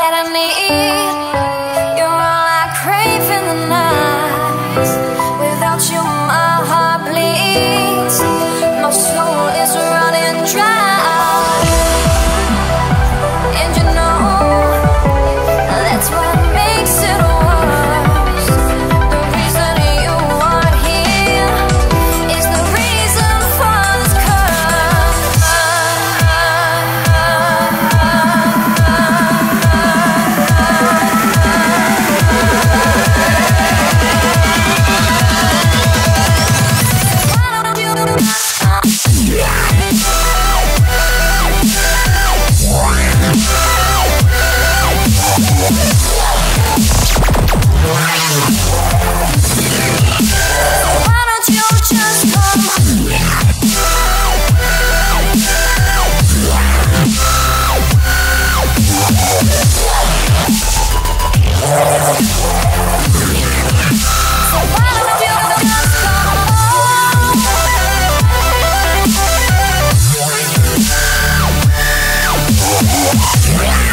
that I need. You're all I crave in the night. Without you my heart bleeds. My soul is running dry. Yeah.